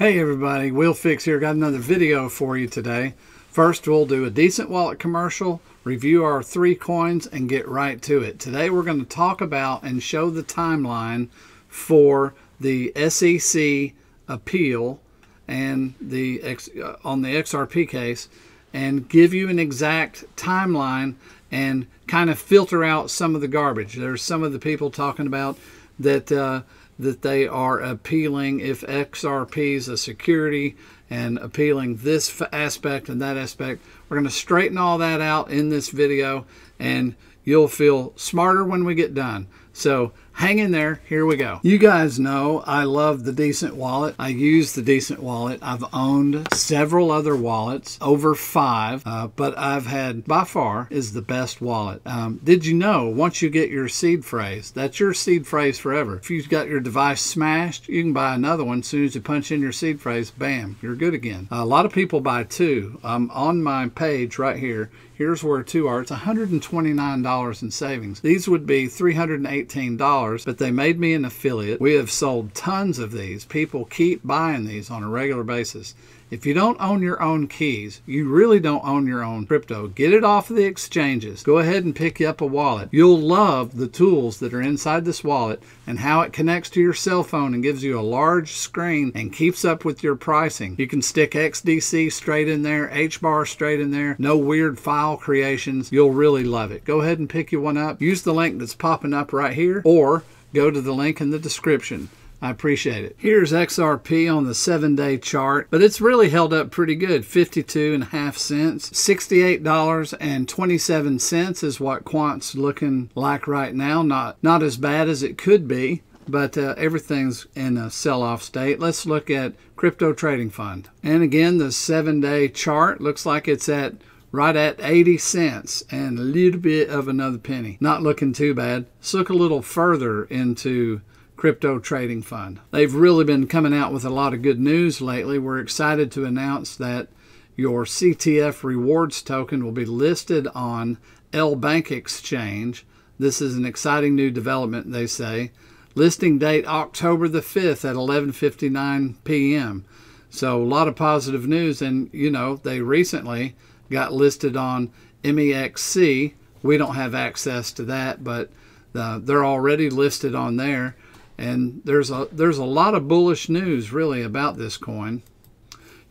Hey everybody, Will Fix here. Got another video for you today. First, we'll do a D'CENT Wallet commercial, review our three coins, and get right to it. Today, we're going to talk about and show the timeline for the SEC appeal and the XRP case, and give you an exact timeline and kind of filter out some of the garbage. There's some of the people talking about that. That they are appealing if XRP is a security and appealing this aspect and that aspect. We're going to straighten all that out in this video, and you'll feel smarter when we get done. So hang in there. Here we go. You guys know I love the D'CENT Wallet. I use the D'CENT Wallet. I've owned several other wallets, over five, but I've had by far is the best wallet. Did you know once you get your seed phrase, that's your seed phrase forever. If you've got your device smashed, you can buy another one. As soon as you punch in your seed phrase, bam, you're good again. A lot of people buy two. On my page right here, here's where two are. It's $129 in savings. These would be $318, but they made me an affiliate. We have sold tons of these. People keep buying these on a regular basis. If you don't own your own keys, you really don't own your own crypto. Get it off of the exchanges. Go ahead and pick up a wallet. You'll love the tools that are inside this wallet and how it connects to your cell phone and gives you a large screen and keeps up with your pricing. You can stick XDC straight in there, HBAR straight in there, no weird file creations. You'll really love it. Go ahead and pick you one up. Use the link that's popping up right here or go to the link in the description. I appreciate it. Here's XRP on the 7-day chart, but it's really held up pretty good. 52.5 cents, $68.27 is what quant's looking like right now. Not as bad as it could be, but everything's in a sell-off state. Let's look at crypto trading fund, and again the 7-day chart looks like it's at right at 80 cents and a little bit of another penny. Not looking too bad. Let's look a little further into crypto trading fund. They've really been coming out with a lot of good news lately. We're excited to announce that your CTF rewards token will be listed on L Bank exchange. This is an exciting new development, they say. Listing date October the 5th at 11:59 p.m. So a lot of positive news, and you know they recently got listed on MEXC. We don't have access to that, but they're already listed on there. And there's a lot of bullish news really about this coin.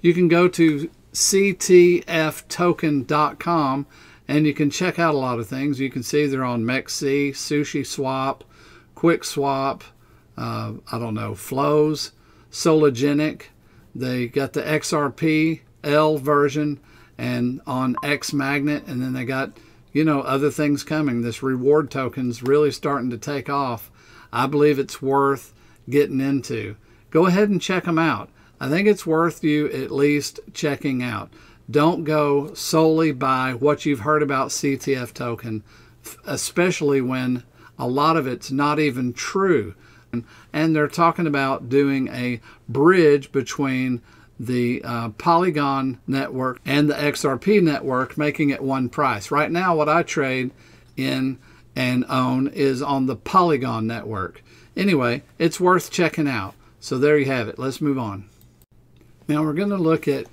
You can go to ctftoken.com and you can check out a lot of things. You can see they're on MEXC, SushiSwap, QuickSwap, I don't know, Flows, Sologenic. They got the XRPL version and on X Magnet, and then they got, you know, other things coming. This reward token's really starting to take off. I believe it's worth getting into. Go ahead and check them out. I think it's worth you at least checking out. Don't go solely by what you've heard about CTF token, especially when a lot of it's not even true. And they're talking about doing a bridge between the Polygon network and the XRP network, making it one price. Right now, what I trade in and own is on the Polygon network. Anyway, it's worth checking out. So there you have it. Let's move on. Now we're going to look at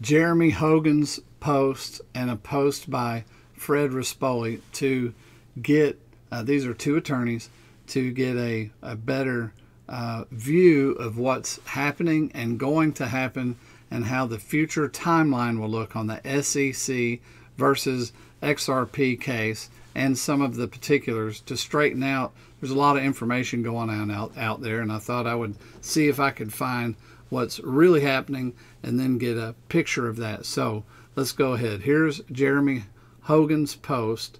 Jeremy Hogan's post and a post by Fred Raspoli to get, these are two attorneys, to get a better view of what's happening and going to happen and how the future timeline will look on the SEC versus XRP case and some of the particulars to straighten out. There's a lot of information going on out there, and I thought I would see if I could find what's really happening and then get a picture of that. So let's go ahead. Here's Jeremy Hogan's post.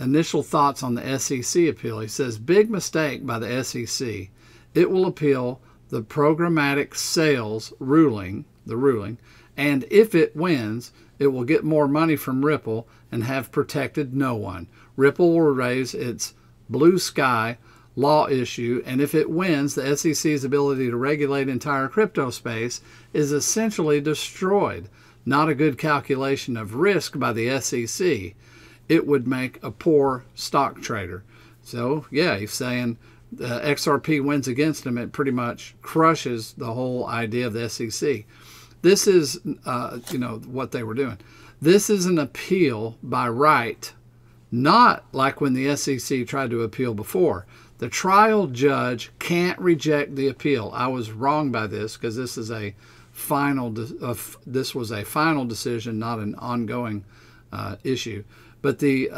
Initial thoughts on the SEC appeal. He says, big mistake by the SEC. It will appeal the programmatic sales ruling, and if it wins, it will get more money from Ripple and have protected no one. Ripple will raise its blue sky law issue, and if it wins, the SEC's ability to regulate entire crypto space is essentially destroyed. Not a good calculation of risk by the SEC. It would make a poor stock trader. So yeah, he's saying XRP wins against them, it pretty much crushes the whole idea of the SEC. This is, you know, what they were doing. This is an appeal by right, not like when the SEC tried to appeal before. The trial judge can't reject the appeal. I was wrong by this because this is a final. This was a final decision, not an ongoing issue. But the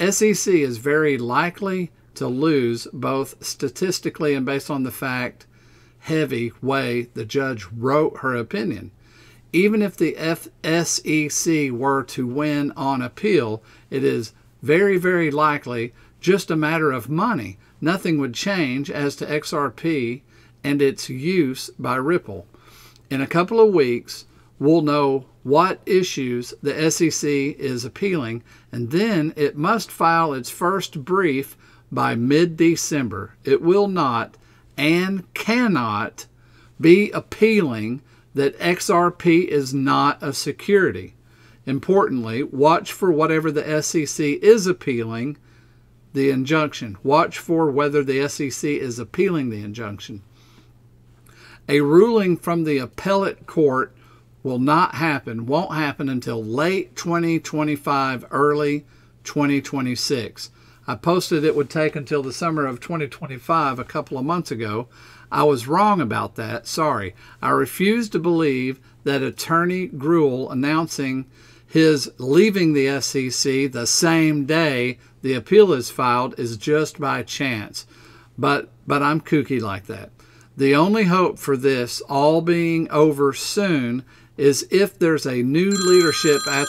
SEC is very likely to lose, both statistically and based on the fact heavy way the judge wrote her opinion. Even if the SEC were to win on appeal, it is very, very likely just a matter of money. Nothing would change as to XRP and its use by Ripple. In a couple of weeks, we'll know what issues the SEC is appealing, and then it must file its first brief by mid-December. It will not and cannot be appealing that XRP is not a security. Importantly, watch for whatever the SEC is appealing the injunction. Watch for whether the SEC is appealing the injunction. A ruling from the appellate court will not happen, won't happen until late 2025, early 2026. I posted it would take until the summer of 2025 a couple of months ago. I was wrong about that. Sorry. I refuse to believe that Attorney Gruel announcing his leaving the SEC the same day the appeal is filed is just by chance. But I'm kooky like that. The only hope for this all being over soon is if there's a new leadership at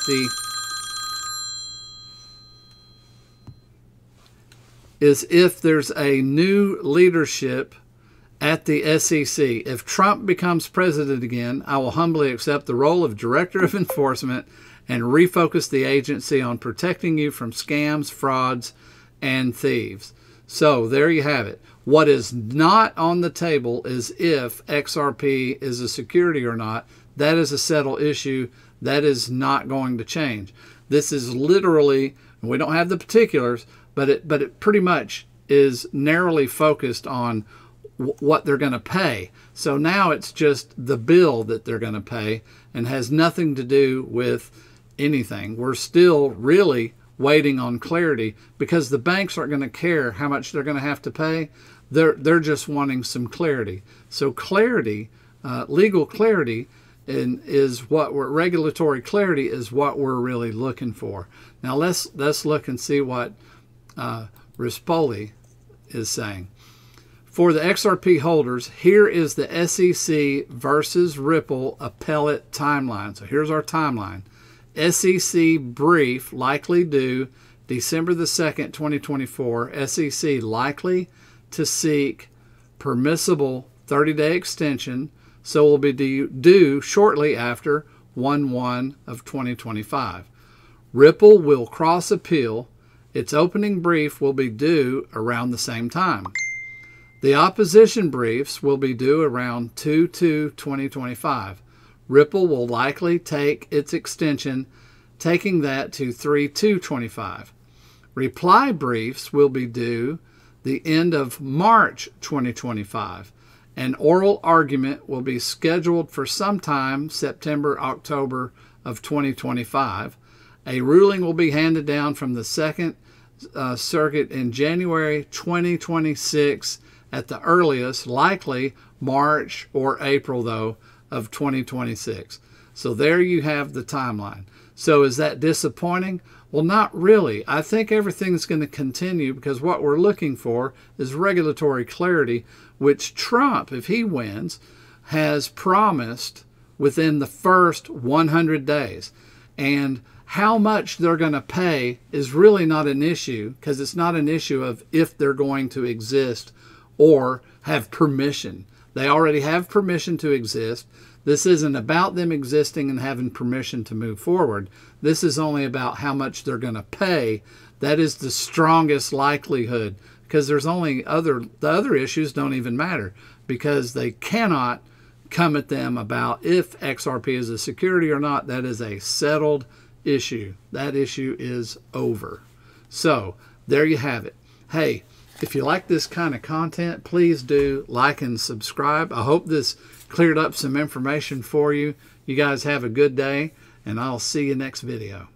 the SEC. If Trump becomes president again, I will humbly accept the role of Director of Enforcement and refocus the agency on protecting you from scams, frauds, and thieves. So there you have it. What is not on the table is if XRP is a security or not. That is a settled issue. That is not going to change. This is literally, and we don't have the particulars, but it pretty much is narrowly focused on what they're going to pay. So now it's just the bill that they're going to pay and has nothing to do with anything. We're still really waiting on clarity because the banks aren't going to care how much they're going to have to pay. They're just wanting some clarity. So clarity, legal clarity, and is what we're, regulatory clarity is what we're really looking for. Now let's look and see what Raspoli is saying. For the XRP holders, here is the SEC versus Ripple appellate timeline. So here's our timeline. SEC brief likely due December the 2nd, 2024. SEC likely to seek permissible 30-day extension, so will be due shortly after 1/1 of 2025. Ripple will cross appeal. Its opening brief will be due around the same time. The opposition briefs will be due around 2/2/2025. Ripple will likely take its extension, taking that to 3/2/25. Reply briefs will be due the end of March 2025. An oral argument will be scheduled for sometime September, October of 2025. A ruling will be handed down from the Second Circuit in January 2026 at the earliest, likely March or April, though, of 2026. So there you have the timeline. So is that disappointing? Well, not really. I think everything's going to continue because what we're looking for is regulatory clarity, which Trump, if he wins, has promised within the first 100 days. And how much they're going to pay is really not an issue because it's not an issue of if they're going to exist or have permission. They already have permission to exist. This isn't about them existing and having permission to move forward. This is only about how much they're going to pay. That is the strongest likelihood because there's only the other issues don't even matter because they cannot come at them about if XRP is a security or not. That is a settled issue. That issue is over. So there you have it. Hey, If you like this kind of content, please do like and subscribe. I hope this cleared up some information for you. You guys have a good day, and I'll see you next video.